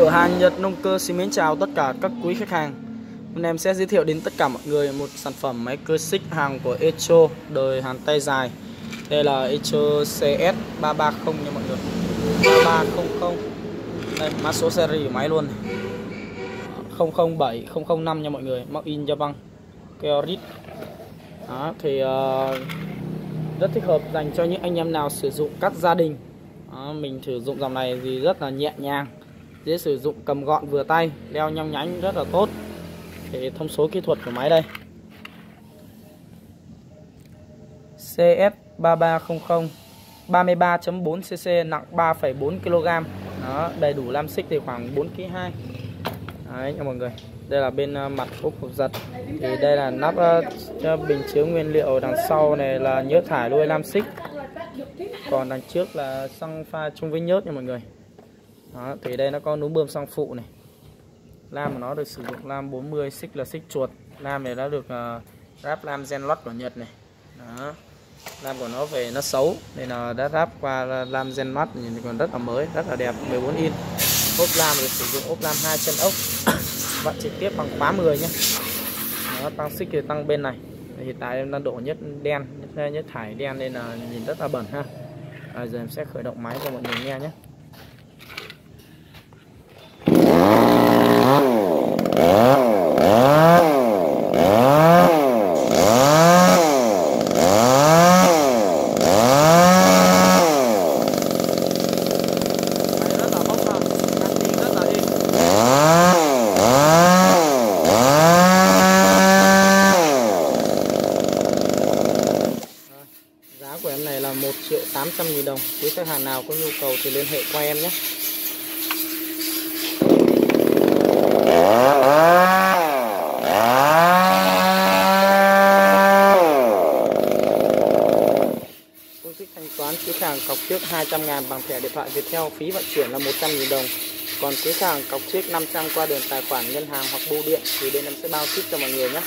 Cửa hàng Nhật Nông Cơ xin mến chào tất cả các quý khách hàng. Hôm nay em sẽ giới thiệu đến tất cả mọi người một sản phẩm máy cưa xích hàng của ECHO đời hàn tay dài. Đây là ECHO CS 330 nha mọi người, 330. Đây, mã số series của máy luôn này, 007005 nha mọi người, mắc in Japan, Kioritz. Đó, thì rất thích hợp dành cho những anh em nào sử dụng cắt gia đình. Đó, mình sử dụng dòng này thì rất là nhẹ nhàng, dễ sử dụng, cầm gọn vừa tay, đeo nhong nhánh rất là tốt. Thì thông số kỹ thuật của máy đây, CS 3300, 33.4cc, nặng 3,4 kg. Đó, đầy đủ lam xích thì khoảng 4,2 kg. Đấy nha mọi người, đây là bên mặt ốp hộp giật. Thì đây là nắp bình chứa nguyên liệu, đằng sau này là nhớt thải đuôi lam xích, còn đằng trước là xăng pha chung với nhớt nha mọi người. Đó, thì đây nó có núm bơm xăng phụ này. Lam của nó được sử dụng lam 40, xích là xích chuột. Lam này đã được ráp lam Genlot của Nhật này. Đó, lam của nó về nó xấu nên là đã ráp qua lam Genlot, nhìn còn rất là mới, rất là đẹp, 14 inch. Ốp lam được sử dụng ốp lam 2 chân ốc, vặn trực tiếp bằng khóa 10 nhé. Đó, tăng xích thì tăng bên này. Hiện tại em đang đổ nhất đen, nhất thải đen nên là nhìn rất là bẩn ha. Rồi, giờ em sẽ khởi động máy cho mọi người nghe nhé. Của em này là 1.800.000 đồng. Quý khách hàng nào có nhu cầu thì liên hệ qua em nhé. Phương thức thanh toán, quý khách hàng cọc trước 200.000 bằng thẻ điện thoại Viettel, phí vận chuyển là 100.000 đồng. Còn quý khách hàng cọc trước 500 qua đường tài khoản ngân hàng hoặc bưu điện thì bên em sẽ bao ship cho mọi người nhé.